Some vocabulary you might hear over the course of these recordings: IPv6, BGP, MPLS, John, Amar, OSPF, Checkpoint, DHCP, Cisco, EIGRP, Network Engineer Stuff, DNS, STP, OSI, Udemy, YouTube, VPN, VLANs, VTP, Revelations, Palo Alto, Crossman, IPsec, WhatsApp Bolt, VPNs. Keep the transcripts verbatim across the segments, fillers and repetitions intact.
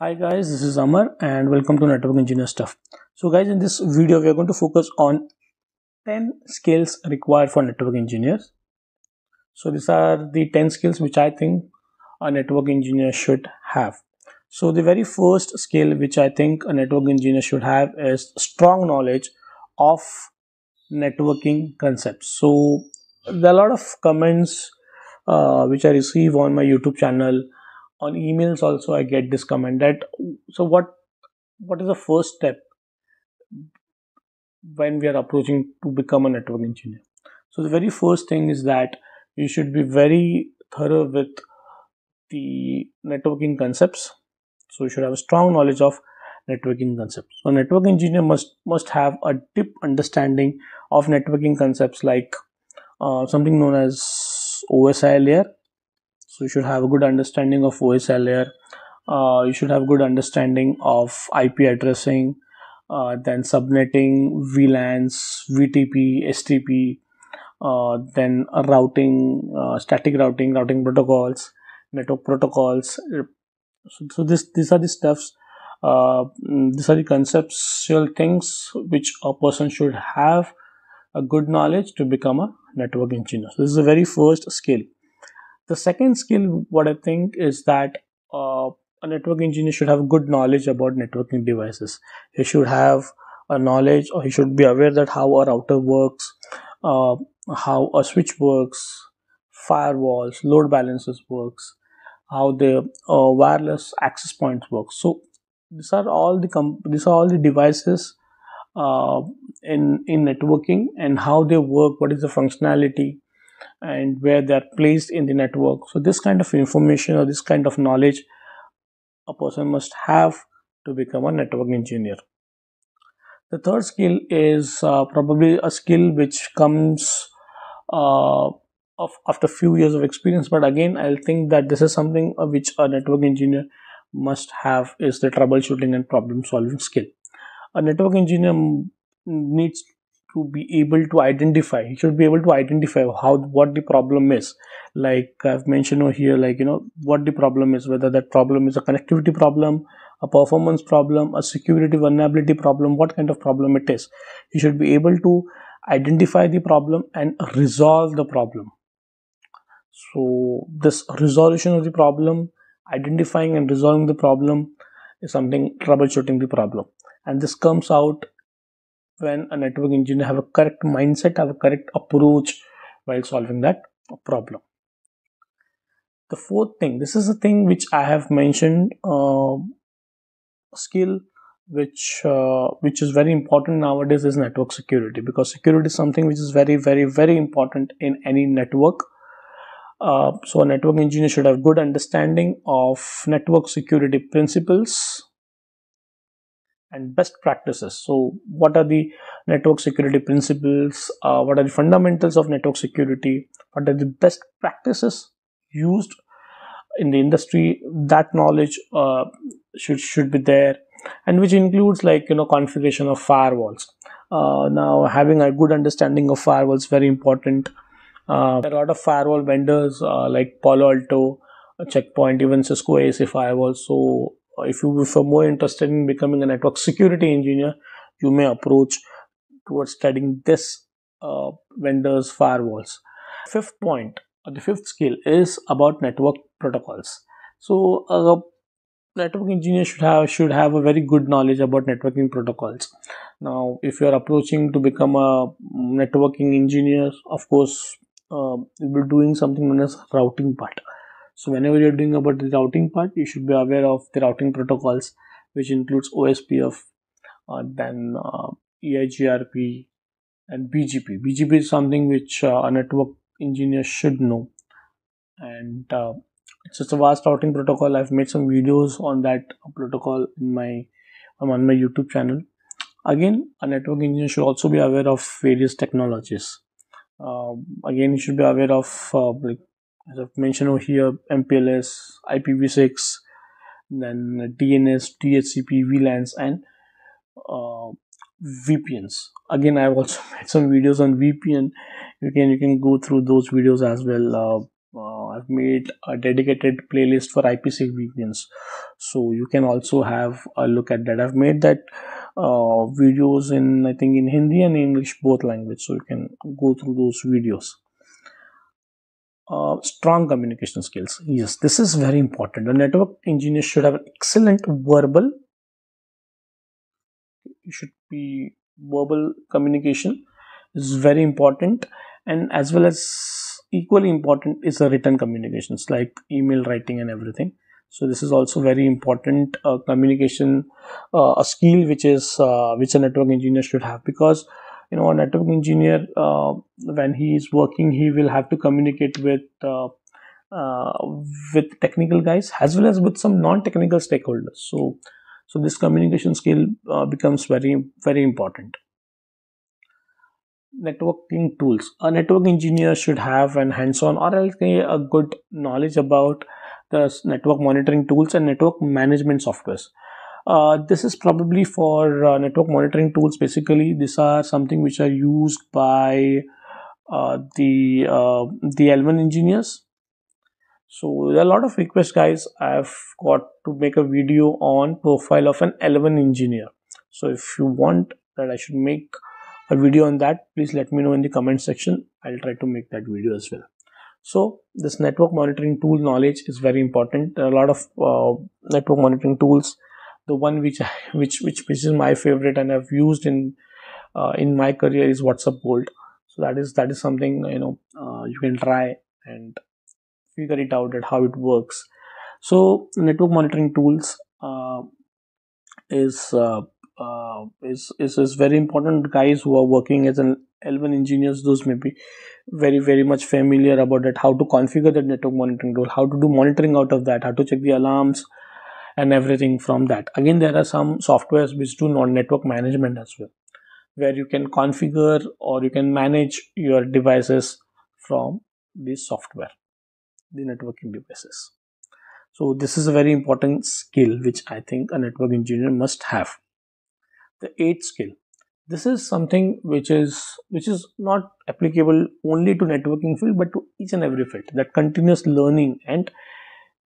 Hi guys, this is Amar and welcome to Network Engineer Stuff. So guys, in this video we are going to focus on ten skills required for network engineers. So these are the ten skills which I think a network engineer should have. So the very first skill which I think a network engineer should have is strong knowledge of networking concepts. So there are a lot of comments uh, which I receive on my YouTube channel. On emails also I get this comment that, so what what is the first step when we are approaching to become a network engineer? So the very first thing is that you should be very thorough with the networking concepts. So you should have a strong knowledge of networking concepts. So network engineer must must have a deep understanding of networking concepts like uh, something known as O S I layer. So you should have a good understanding of O S I layer. Uh, you should have good understanding of I P addressing, uh, then subnetting, V LANs, V T P, S T P, uh, then routing, uh, static routing, routing protocols, network protocols. So, so this these are the stuffs. Uh, these are the conceptual things which a person should have a good knowledge to become a network engineer. So this is the very first skill. The second skill, what I think, is that uh, a network engineer should have good knowledge about networking devices. He should have a knowledge, or he should be aware that how a router works, uh, how a switch works, firewalls, load balancers works, how the uh, wireless access points work. So these are all the com these are all the devices uh, in in networking and how they work. What is the functionality? And where they are placed in the network. So this kind of information or this kind of knowledge a person must have to become a network engineer. The third skill is uh, probably a skill which comes uh, of, after few years of experience, but again I think that this is something which a network engineer must have, is the troubleshooting and problem solving skill. A network engineer needs to be able to identify, he should be able to identify how what the problem is. Like I've mentioned over here, like you know what the problem is, whether that problem is a connectivity problem, a performance problem, a security vulnerability problem, what kind of problem it is. He should be able to identify the problem and resolve the problem. So this resolution of the problem, identifying and resolving the problem, is something troubleshooting the problem, and this comes out when a network engineer have a correct mindset, have a correct approach while solving that problem. The fourth thing, this is the thing which I have mentioned, uh, skill which uh, which is very important nowadays, is network security, because security is something which is very very very important in any network. Uh, so a network engineer should have good understanding of network security principles and best practices. So what are the network security principles, uh, what are the fundamentals of network security, what are the best practices used in the industry, that knowledge uh, should should be there, and which includes like you know configuration of firewalls. Uh, now having a good understanding of firewalls is very important. Uh, there are a lot of firewall vendors uh, like Palo Alto, Checkpoint, even Cisco A S A firewalls. So if you were more interested in becoming a network security engineer, you may approach towards studying this uh, vendor's firewalls. Fifth point, or the fifth skill, is about network protocols. So a network engineer should have should have a very good knowledge about networking protocols. Now, if you are approaching to become a networking engineer, of course, uh, you'll be doing something known as routing part. So whenever you're doing about the routing part, you should be aware of the routing protocols, which includes O S P F, uh, then uh, E I G R P and B G P. B G P is something which uh, a network engineer should know, and uh, it's just a vast routing protocol. I've made some videos on that protocol in my um, on my YouTube channel. Again, a network engineer should also be aware of various technologies. Uh, again, you should be aware of uh, like, as I've mentioned over here, M P L S, I P v six, then D N S, D H C P, V LANs, and uh, V P Ns. Again, I've also made some videos on V P N. You can you can go through those videos as well. Uh, uh, have made a dedicated playlist for I P sec V P Ns, so you can also have a look at that. I've made that uh, videos in, I think, in Hindi and English, both languages, so you can go through those videos. Uh, strong communication skills. Yes, this is very important. The network engineer should have an excellent verbal, it should be verbal communication is very important, and as well as equally important is the written communications like email writing and everything. So this is also very important uh, communication, uh, a skill which is uh, which a network engineer should have, because you know, a network engineer, uh, when he is working, he will have to communicate with uh, uh, with technical guys as well as with some non-technical stakeholders. So, so this communication skill uh, becomes very, very important. Networking tools. A network engineer should have an hands-on or else a good knowledge about the network monitoring tools and network management softwares. Uh, this is probably for uh, network monitoring tools. Basically, these are something which are used by uh, the uh, the L one engineers. So there are a lot of requests, guys. I've got to make a video on profile of an L one engineer. So if you want that I should make a video on that, please let me know in the comment section. I'll try to make that video as well. So this network monitoring tool knowledge is very important. There are a lot of uh, network monitoring tools. The one which which which which is my favorite and I've used in uh, in my career is WhatsApp Bolt. So that is that is something, you know, uh, you can try and figure it out at how it works. So network monitoring tools uh, is, uh, uh, is is is very important. Guys who are working as an L one engineers, those may be very very much familiar about that. How to configure the network monitoring tool, how to do monitoring out of that, how to check the alarms and everything from that. Again, there are some softwares which do non-network management as well, where you can configure or you can manage your devices from this software, the networking devices. So this is a very important skill which I think a network engineer must have. The eighth skill. This is something which is which is not applicable only to networking field but to each and every field. That continuous learning and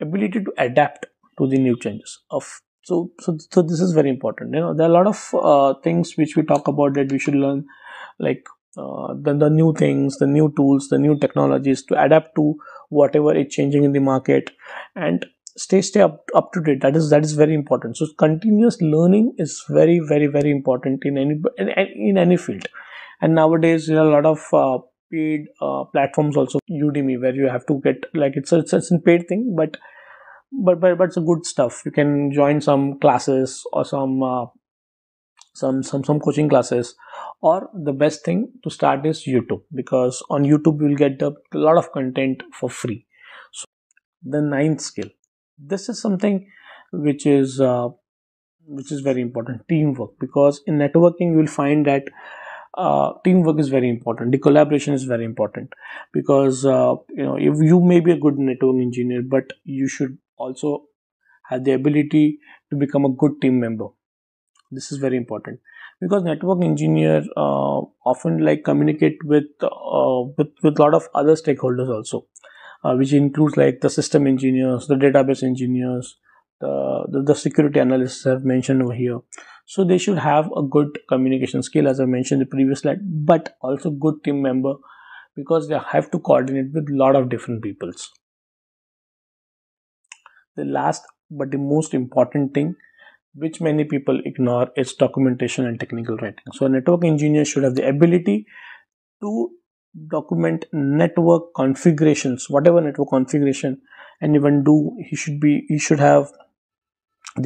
ability to adapt to the new changes of so, so so this is very important. You know, there are a lot of uh, things which we talk about that we should learn, like uh, the, the new things, the new tools, the new technologies to adapt to whatever is changing in the market and stay stay up, up to date. That is that is very important. So continuous learning is very very very important in any in, in any field. And nowadays there are a lot of uh, paid uh, platforms also, Udemy, where you have to get, like, it's a, it's a paid thing, but But, but but it's a good stuff. You can join some classes or some uh, some some some coaching classes, or the best thing to start is YouTube, because on YouTube you will get a lot of content for free. So the ninth skill. This is something which is uh, which is very important. Teamwork, because in networking you will find that uh, teamwork is very important. The collaboration is very important, because uh, you know, if you may be a good network engineer, but you should also have the ability to become a good team member. This is very important, because network engineer uh, often like communicate with uh, with with lot of other stakeholders also, uh, which includes like the system engineers, the database engineers, the, the the security analysts I've mentioned over here. So they should have a good communication skill, as I mentioned in the previous slide, but also good team member, because they have to coordinate with lot of different peoples. The last but the most important thing which many people ignore is documentation and technical writing. So a network engineer should have the ability to document network configurations, whatever network configuration, and even do he should be he should have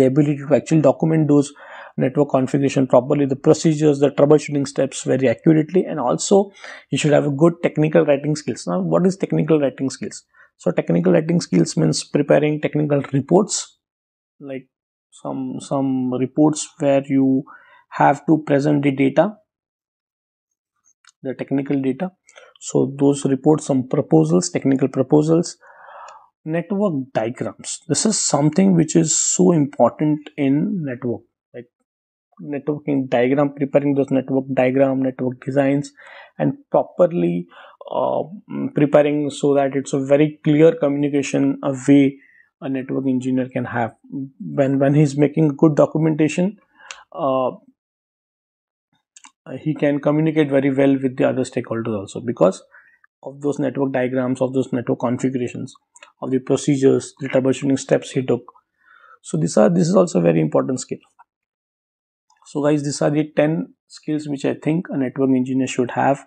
the ability to actually document those network configuration properly, the procedures, the troubleshooting steps very accurately, and also he should have a good technical writing skills. Now, what is technical writing skills? So technical writing skills means preparing technical reports, like some some reports where you have to present the data, the technical data. So those reports, some proposals, technical proposals, network diagrams. This is something which is so important in network. Like networking diagram, preparing those network diagram, network designs, and properly uh, preparing so that it's a very clear communication a way a network engineer can have when when he's making good documentation. Uh, he can communicate very well with the other stakeholders also, because of those network diagrams, of those network configurations, of the procedures, the troubleshooting steps he took. So these are this is also a very important skill. So guys, these are the ten skills which I think a network engineer should have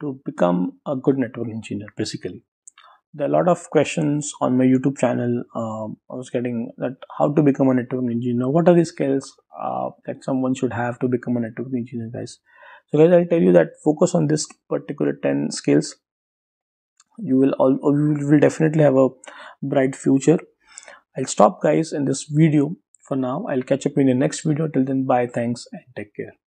to become a good network engineer. Basically, there are a lot of questions on my YouTube channel. Uh, I was getting that how to become a network engineer. What are the skills uh, that someone should have to become a network engineer, guys? So guys, I'll tell you that focus on this particular ten skills. You will all you will definitely have a bright future. I'll stop guys in this video for now. I'll catch up in the next video. Till then, bye, thanks and take care.